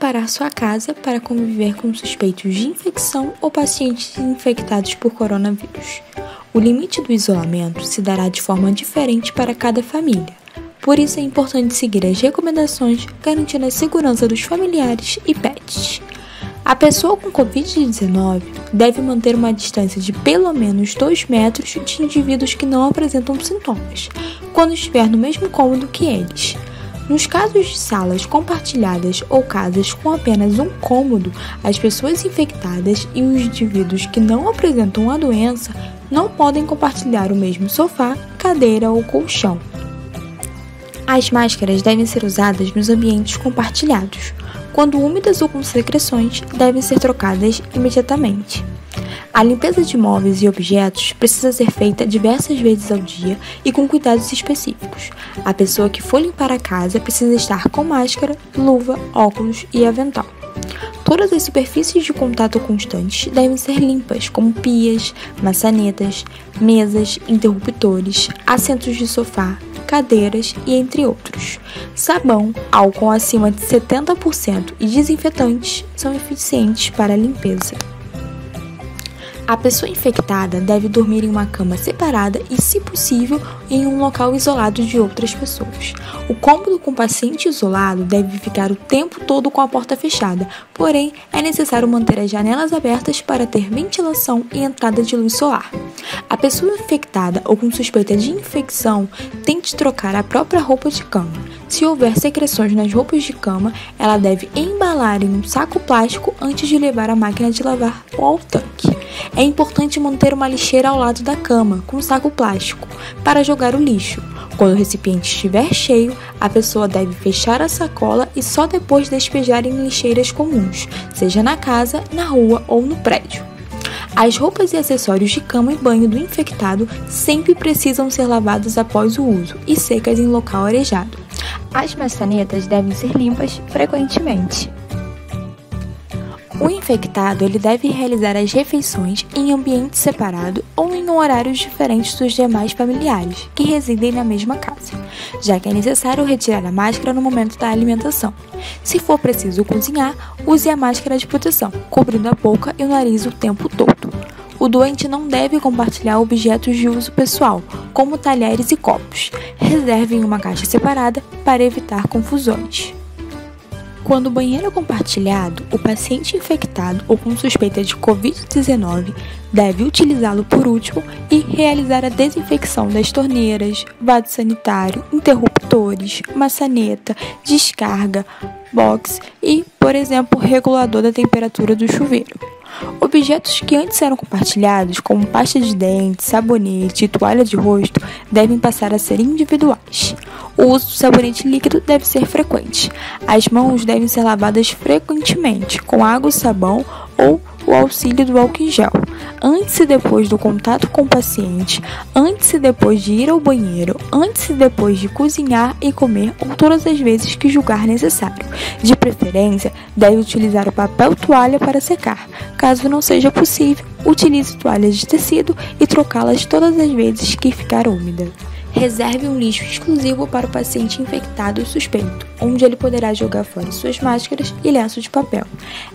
preparar sua casa para conviver com suspeitos de infecção ou pacientes infectados por coronavírus. O limite do isolamento se dará de forma diferente para cada família. Por isso é importante seguir as recomendações, garantindo a segurança dos familiares e pets. A pessoa com Covid-19 deve manter uma distância de pelo menos 2 metros de indivíduos que não apresentam sintomas, quando estiver no mesmo cômodo que eles. Nos casos de salas compartilhadas ou casas com apenas um cômodo, as pessoas infectadas e os indivíduos que não apresentam a doença não podem compartilhar o mesmo sofá, cadeira ou colchão. As máscaras devem ser usadas nos ambientes compartilhados. Quando úmidas ou com secreções, devem ser trocadas imediatamente. A limpeza de móveis e objetos precisa ser feita diversas vezes ao dia e com cuidados específicos. A pessoa que for limpar a casa precisa estar com máscara, luva, óculos e avental. Todas as superfícies de contato constantes devem ser limpas, como pias, maçanetas, mesas, interruptores, assentos de sofá, cadeiras e entre outros. Sabão, álcool acima de 70% e desinfetantes são eficientes para a limpeza. A pessoa infectada deve dormir em uma cama separada e, se possível, em um local isolado de outras pessoas. O cômodo com paciente isolado deve ficar o tempo todo com a porta fechada, porém, é necessário manter as janelas abertas para ter ventilação e entrada de luz solar. A pessoa infectada ou com suspeita de infecção tente trocar a própria roupa de cama. Se houver secreções nas roupas de cama, ela deve embalar em um saco plástico antes de levar à máquina de lavar ou ao tanque. É importante manter uma lixeira ao lado da cama, com um saco plástico, para jogar o lixo. Quando o recipiente estiver cheio, a pessoa deve fechar a sacola e só depois despejar em lixeiras comuns, seja na casa, na rua ou no prédio. As roupas e acessórios de cama e banho do infectado sempre precisam ser lavadas após o uso e secas em local arejado. As maçanetas devem ser limpas frequentemente. O infectado deve realizar as refeições em ambiente separado ou em horários diferentes dos demais familiares que residem na mesma casa, já que é necessário retirar a máscara no momento da alimentação. Se for preciso cozinhar, use a máscara de proteção, cobrindo a boca e o nariz o tempo todo. O doente não deve compartilhar objetos de uso pessoal, como talheres e copos. Reserve em uma caixa separada para evitar confusões. Quando o banheiro é compartilhado, o paciente infectado ou com suspeita de Covid-19 deve utilizá-lo por último e realizar a desinfecção das torneiras, vaso sanitário, interruptores, maçaneta, descarga, box e, por exemplo, regulador da temperatura do chuveiro. Objetos que antes eram compartilhados, como pasta de dente, sabonete e toalha de rosto, devem passar a ser individuais. O uso do sabonete líquido deve ser frequente. As mãos devem ser lavadas frequentemente, com água e sabão ou o auxílio do álcool em gel, antes e depois do contato com o paciente, antes e depois de ir ao banheiro, antes e depois de cozinhar e comer ou todas as vezes que julgar necessário. De preferência, deve utilizar o papel toalha para secar. Caso não seja possível, utilize toalhas de tecido e trocá-las todas as vezes que ficar úmida. Reserve um lixo exclusivo para o paciente infectado ou suspeito, onde ele poderá jogar fora suas máscaras e lenço de papel.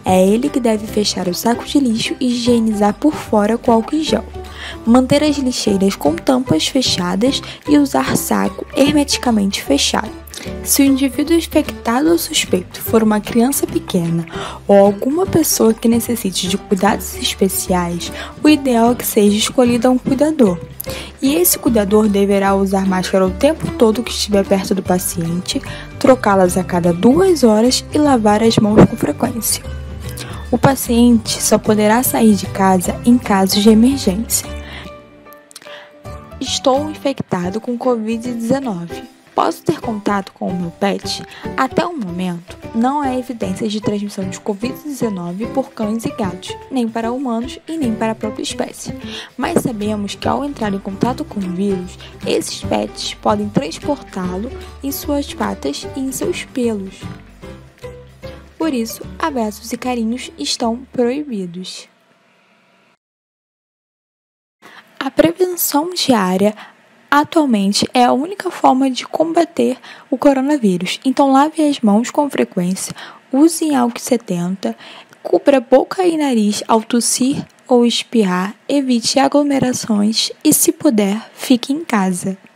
É ele que deve fechar o saco de lixo e higienizar por fora com álcool em gel. Manter as lixeiras com tampas fechadas e usar saco hermeticamente fechado. Se o indivíduo infectado ou suspeito for uma criança pequena ou alguma pessoa que necessite de cuidados especiais, o ideal é que seja escolhido um cuidador. E esse cuidador deverá usar máscara o tempo todo que estiver perto do paciente, trocá-las a cada 2 horas e lavar as mãos com frequência. O paciente só poderá sair de casa em casos de emergência. Estou infectado com Covid-19. Posso ter contato com o meu pet? Até o momento, não há evidências de transmissão de Covid-19 por cães e gatos, nem para humanos e nem para a própria espécie. Mas sabemos que ao entrar em contato com o vírus, esses pets podem transportá-lo em suas patas e em seus pelos. Por isso, abraços e carinhos estão proibidos. A prevenção diária atualmente é a única forma de combater o coronavírus, então lave as mãos com frequência, use álcool 70, cubra boca e nariz ao tossir ou espirrar, evite aglomerações e, se puder, fique em casa.